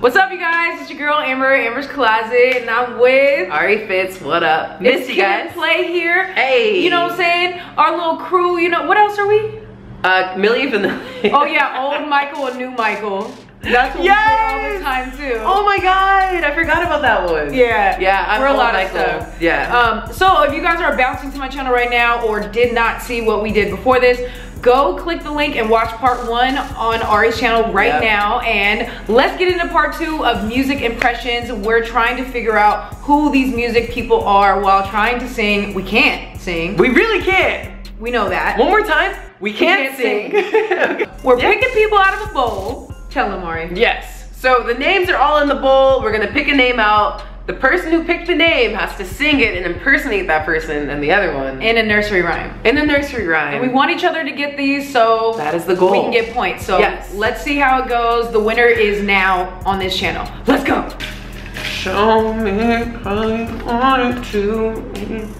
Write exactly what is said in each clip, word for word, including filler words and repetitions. What's up, you guys? It's your girl Amber, Amber's Closet, and I'm with Ari Fitz. What up? Miss you guys. Play here. Hey. You know what I'm saying? Our little crew. You know what else are we? Uh, Millie Vanilla. Oh yeah, old Michael and new Michael. That's what yes! we do all the time too. Oh my god, I forgot about that one. Yeah, yeah, I'm for a lot Michael. Of stuff. Yeah. Um, so if you guys are bouncing to my channel right now or did not see what we did before this, go click the link and watch part one on Ari's channel right yep. now. And let's get into part two of music impressions. We're trying to figure out who these music people are while trying to sing. We can't sing. We really can't. We know that. One more time. We can't, we can't sing. sing. We're yeah. picking people out of a bowl. Tell them, Ari. Yes. So the names are all in the bowl. We're going to pick a name out. The person who picked the name has to sing it and impersonate that person and the other one. In a nursery rhyme. In a nursery rhyme. And we want each other to get these, so that is the goal. We can get points. So yes. let's see how it goes. The winner is now on this channel. Let's go. Show me how you want it to me.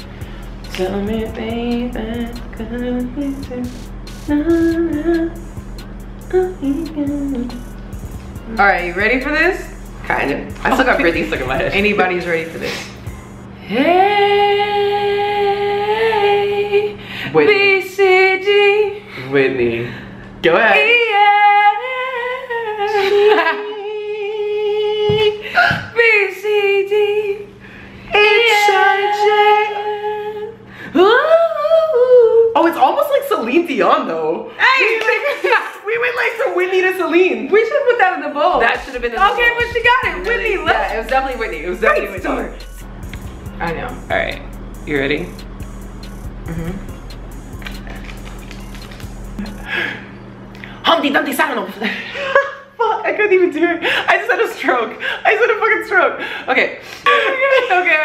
Tell me, baby, could we do? All right, you ready for this? Kind of. I still got Britney stuck in my head. Anybody's ready for this. Hey, Whitney. B, C, D. Whitney. Go ahead. E, F, B, C, D. H, I, J. Oh, it's almost like Celine Dion though. Hey! We went like from Whitney to Celine. We should put that in the bowl. That should have been in the bowl. Okay, but she got it. Whitney, let's. Yeah, it was definitely Whitney. It was definitely Whitney. I know. All right. You ready? Mm-hmm. Humpty Dumpty sat on. Fuck, I couldn't even do it. I just had a stroke. I just had a fucking stroke. Okay. okay, okay,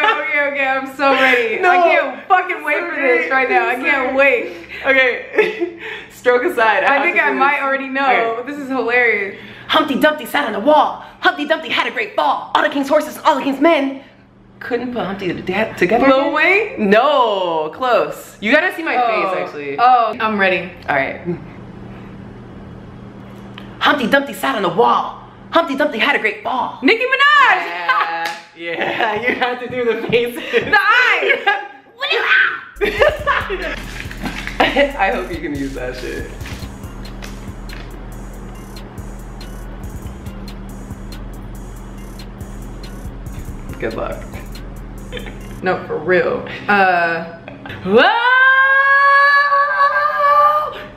okay. I'm so ready. No, I can't fucking wait so for this right now. I can't wait. Okay. Stroke aside. I, I think I might this. already know. Okay. This is hilarious. Humpty Dumpty sat on the wall. Humpty Dumpty had a great fall. All the king's horses, all the king's men. Couldn't put Humpty together. Lil Wayne? No, close. You gotta see my oh. face actually. Oh, I'm ready. All right. Humpty Dumpty sat on the wall. Humpty Dumpty had a great fall. Nicki Minaj! Yeah, yeah. You have to do the faces. The eyes! What do you have? I hope you can use that shit. Good luck. No, for real. Uh. Oh,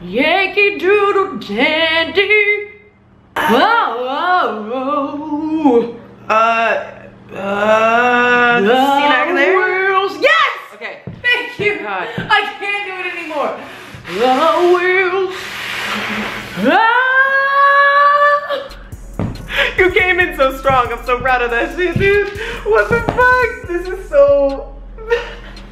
Yankee Doodle Dandy. Oh. Uh. Uh. Christina there. Yes. Okay. Thank you. God. I can't. I will. Ah! You came in so strong. I'm so proud of that shit, dude. What the fuck? This is so.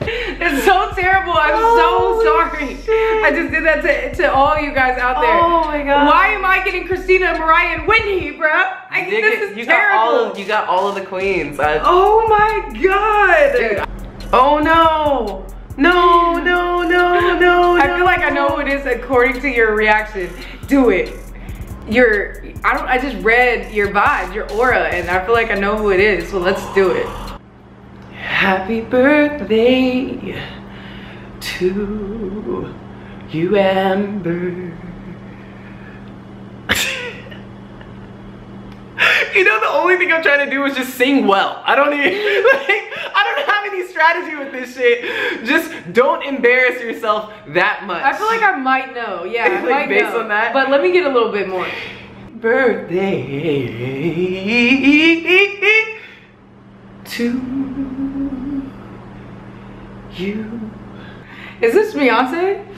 It's so terrible. I'm Holy so sorry. Shit. I just did that to, to all you guys out there. Oh my god. Why am I getting Christina, Mariah, and Whitney, bruh? I think this is you terrible. Got all of, you got all of the queens. I... Oh my god. Dude. Oh no. No, no, no, no, I no, feel like no. I know who it is according to your reaction. Do it. Your, I don't, I just read your vibe, your aura, and I feel like I know who it is, so let's do it. Happy birthday to you, Amber. You know, the only thing I'm trying to do is just sing well. I don't even, like, I don't have any strategy with this shit. Just don't embarrass yourself that much. I feel like I might know, yeah, I like might based know. on that. But let me get a little bit more. Birthday to you. Is this Beyonce?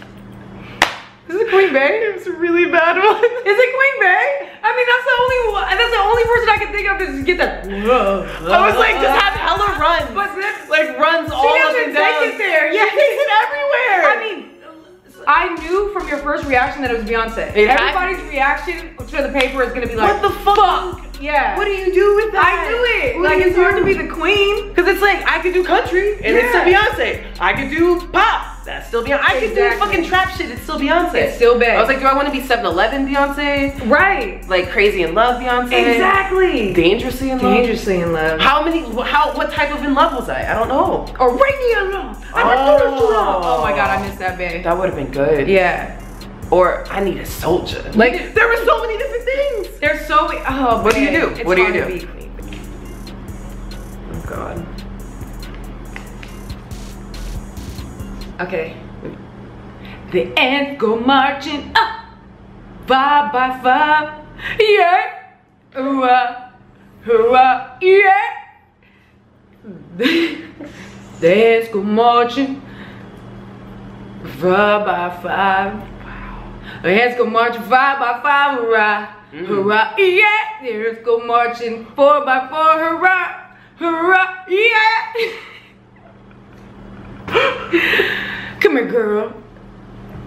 Is it Queen Bey? It's a really bad one. Is it Queen Bey? I mean, that's the only one, that's the only person I can think of to just get that. Whoa, whoa, I was like, just have hella runs. But this, like runs all up and down. She doesn't take it there. Yeah, she's it everywhere. I mean, I knew from your first reaction that it was Beyonce. Exactly. Everybody's reaction to the paper is gonna be like, what the fuck? fuck? Yeah. What do you do with that? I do it. What like do it's do? hard to be the queen, because it's like I could do country and yeah. it's to Beyonce. I could do pop. that's still Beyonce. I could exactly. do fucking trap shit, it's still Beyonce. It's still bad. I was like, do I want to be seven eleven Beyonce? Right. Like Crazy in Love Beyonce? Exactly. Dangerously in Love? Dangerously in Love. How many, how, what type of in love was I? I don't know. Or Rainy in Love. Oh. oh my God, I missed that band. That would have been good. Yeah. Or I Need a Soldier. Like, there were so many different things. There's so many, oh, what do you do? It's what do you do? Oh God. Okay. The ants go marching up, five by five, yeah, hooah, hooah, yeah. The ants go marching, five by five. Wow. The ants go marching five by five, hurrah, mm. hurrah, yeah. The ants go marching four by four, hurrah, hurrah, yeah. Come here, girl.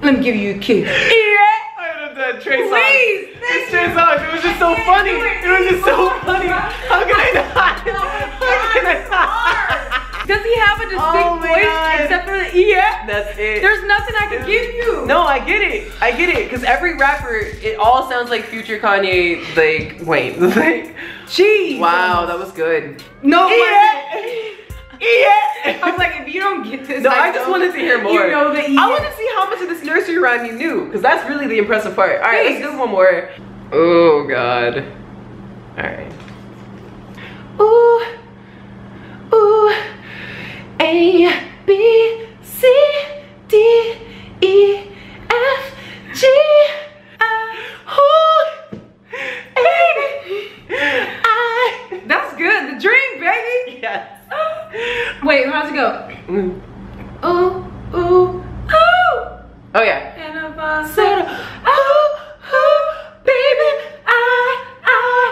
Let me give you a kiss. Yeah. I done Trey Songz. Please. It's Trey Songz. It was just so funny. It. it was just so funny. How can I not? How can I not? Does he have a distinct oh voice God. except for the yeah? That's it. There's nothing I can it's, give you. No, I get it. I get it. Because every rapper, it all sounds like Future, Kanye, like Wayne. Like, jeez. Wow, that was good. No. Yeah. Yeah. I was like, if you don't get this, no, I, I just wanted to hear more. You know that. Yeah. I want to see how much of this nursery rhyme you knew, because that's really the impressive part. All right, Thanks. let's do one more. Oh God. All right. Ooh, ooh, A, B, C, D, E, F, G, I, who, A, I. That's good. The dream, baby. Yes. Wait, how's it go? Mm. Ooh, ooh, ooh. Oh yeah. And a boss said, oh, oh, baby, I,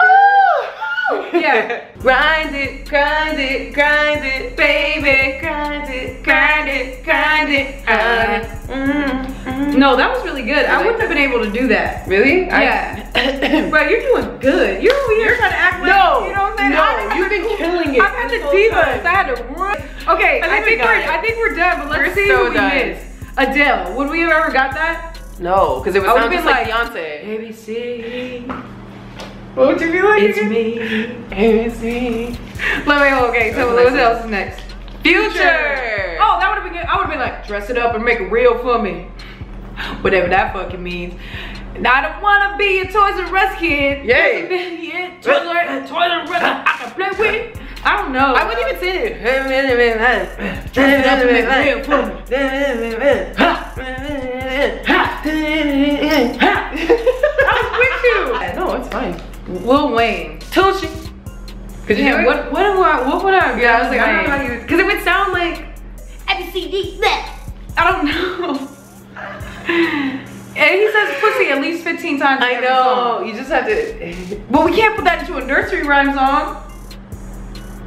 I, I, ooh. Yeah. Grind it, grind it, grind it, baby. Grind it, grind it, grind it. I, mm, mm. No, that was really good. I wouldn't have been able to do that. Really? Yeah. I... Bro, you're doing good. You're over here trying to act like no. you know. No, you've been killing it. I've had the divas. I had to run. Okay, I think, I think we're it. I think we're done, but let's we're see so who we done. missed. Adele. Would we have ever got that? No, because it would sound just like, like Beyonce. A B C. What would you be like? It's me. A B C. But wait, okay, so what else is next? Future. Future. Oh, that would have been good. I would have been like, dress it up and make it real for me. Whatever that fucking means. And I don't wanna be a Toys and Russ kid. Yeah. Toys and Russ, I can play with. I don't know. I wouldn't even say it. I was with you. No, it's fine. Lil Wayne. Toshi. Cause you yeah, what, what, what, what would I have yeah, I was like, Wayne. I don't know how you. Cause it would sound like A B C D. I don't know. And he says pussy at least fifteen times. I know. Song. You just have to. But we can't put that into a nursery rhyme song.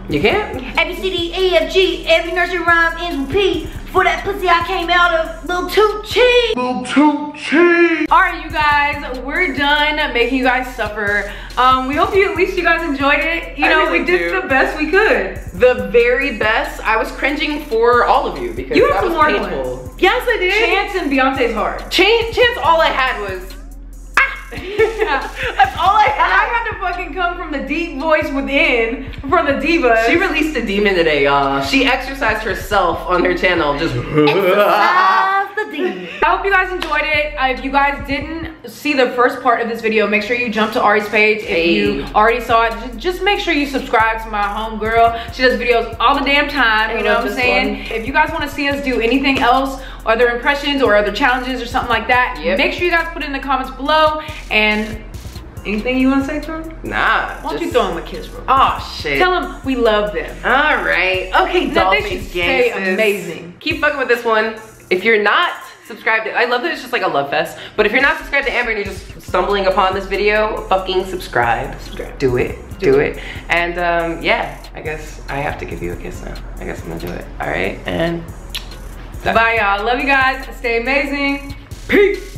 You can't? A, B, C, D, E, F, G. Every nursery rhyme ends with P. For that pussy I came out of Lil Tucci. Lil Tucci. Alright you guys, we're done making you guys suffer. Um, we hope you at least you guys enjoyed it. You I know, really we did do. the best we could. The very best. I was cringing for all of you because you that was painful. Ones. Yes I did. Chance and Beyonce's hard. Chance, Chance all I had was yeah. That's all I had. I had to fucking come from the deep voice within for the diva. She released a demon today, y'all. She exercised herself on her channel. Just exercise the demon. I hope you guys enjoyed it. Uh, if you guys didn't see the first part of this video, make sure you jump to Ari's page. Hey. If you already saw it, just make sure you subscribe to my homegirl. She does videos all the damn time. I you know what I'm saying? One. If you guys want to see us do anything else, other impressions or other challenges or something like that, yep. make sure you guys put it in the comments below. And anything you want to say to him? Nah. Why don't you throw him a kiss real quick? Oh shit. Tell him we love them. All right. Okay, Dolphins gang. Stay amazing. Keep fucking with this one. If you're not subscribed to, I love that it's just like a love fest. But if you're not subscribed to Amber and you're just stumbling upon this video, fucking subscribe. Subscribe. Do it. Do, do it. it. And um, yeah, I guess I have to give you a kiss now. I guess I'm gonna do it. All right. And. Bye y'all, love you guys, stay amazing, peace!